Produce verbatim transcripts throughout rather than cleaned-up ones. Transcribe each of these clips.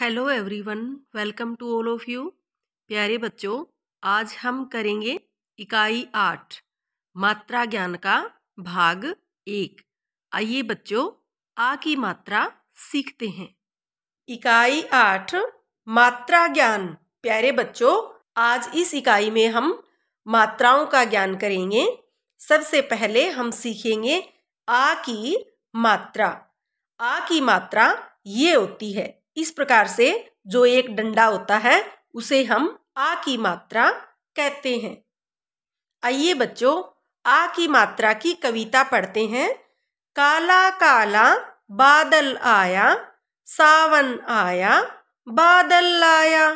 Hello everyone, welcome to all of you. प्यारे बच्चों, आज हम करेंगे इकाई आठ मात्रा ज्ञान का भाग एक। आइए बच्चों, आ की मात्रा सीखते हैं। इकाई आठ मात्रा ज्ञान। प्यारे बच्चों, आज इस इकाई में हम मात्राओं का ज्ञान करेंगे। सबसे पहले हम सीखेंगे आ की मात्रा। आ की मात्रा ये होती है, इस प्रकार से जो एक डंडा होता है उसे हम आ की मात्रा कहते हैं। आइए बच्चों, आ की मात्रा की कविता पढ़ते हैं। काला काला बादल आया, सावन आया बादल लाया,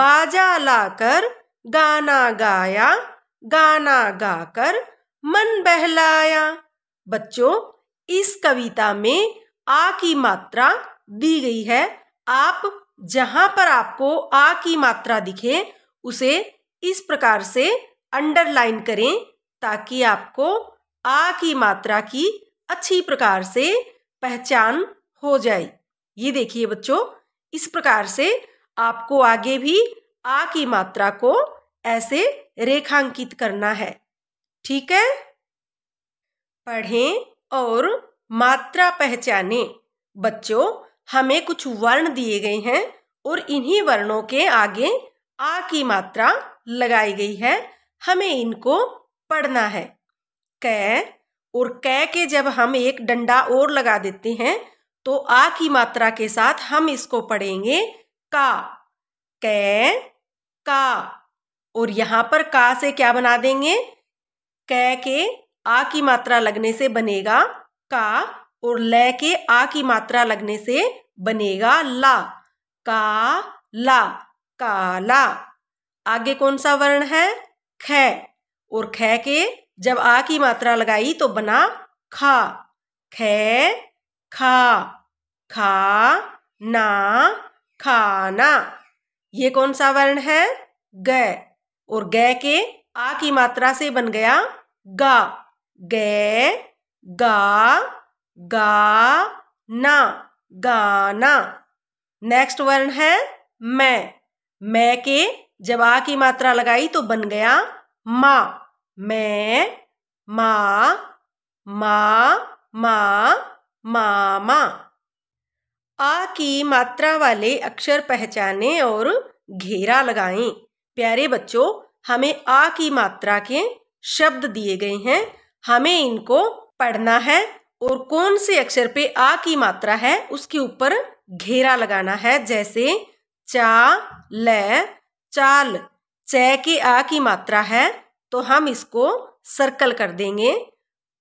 बाजा लाकर गाना गाया, गाना गाकर मन बहलाया। बच्चों, इस कविता में आ की मात्रा दी गई है। आप जहाँ पर आपको आ की मात्रा दिखे उसे इस प्रकार से अंडरलाइन करें ताकि आपको आ की मात्रा की अच्छी प्रकार से पहचान हो जाए। ये देखिए बच्चों, इस प्रकार से आपको आगे भी आ की मात्रा को ऐसे रेखांकित करना है, ठीक है। पढ़ें और मात्रा पहचानें। बच्चों, हमें कुछ वर्ण दिए गए हैं और इन्हीं वर्णों के आगे आ की मात्रा लगाई गई है। हमें इनको पढ़ना है। क और क के जब हम एक डंडा और लगा देते हैं तो आ की मात्रा के साथ हम इसको पढ़ेंगे का। क का, और यहाँ पर का से क्या बना देंगे, क के आ की मात्रा लगने से बनेगा का और ले के आ की मात्रा लगने से बनेगा ला। का ला, काला। आगे कौन सा वर्ण है, ख, और ख के जब आ की मात्रा लगाई तो बना खा। खे खा, खा ना, खाना। ये कौन सा वर्ण है, ग, और ग के आ की मात्रा से बन गया गा। गे गा, गा ना, गाना। नेक्स्ट वर्ण है मैं। मैं के जब आ की मात्रा लगाई तो बन गया माँ। मैं माँ, माँ माँ, मामा। आ की मात्रा वाले अक्षर पहचानें और घेरा लगाएं। प्यारे बच्चों, हमें आ की मात्रा के शब्द दिए गए हैं, हमें इनको पढ़ना है और कौन से अक्षर पे आ की मात्रा है उसके ऊपर घेरा लगाना है। जैसे चा ले, चाल। च के आ की मात्रा है तो हम इसको सर्कल कर देंगे।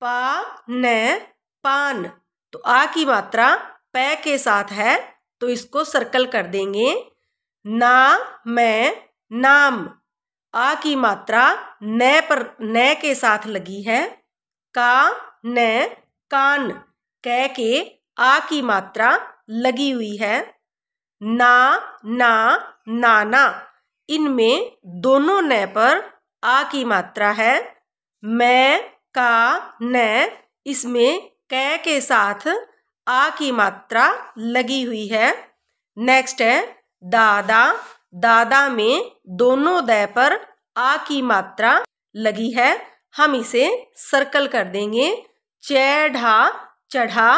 पा न, पान। तो आ की मात्रा प के साथ है तो इसको सर्कल कर देंगे। ना मैं, नाम। आ की मात्रा न पर न के साथ लगी है। का न, कान। क के आ की मात्रा लगी हुई है। ना ना, नाना। इनमें दोनों न पर आ की मात्रा है। मैं का न, इसमें क के साथ आ की मात्रा लगी हुई है। नेक्स्ट है दादा। दादा में दोनों द पर आ की मात्रा लगी है, हम इसे सर्कल कर देंगे। चढ़ा, चढ़ा।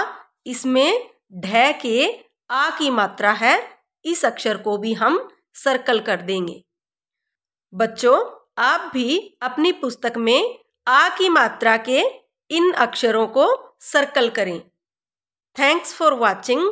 इसमें ढ के आ की मात्रा है, इस अक्षर को भी हम सर्कल कर देंगे। बच्चों, आप भी अपनी पुस्तक में आ की मात्रा के इन अक्षरों को सर्कल करें। Thanks for watching.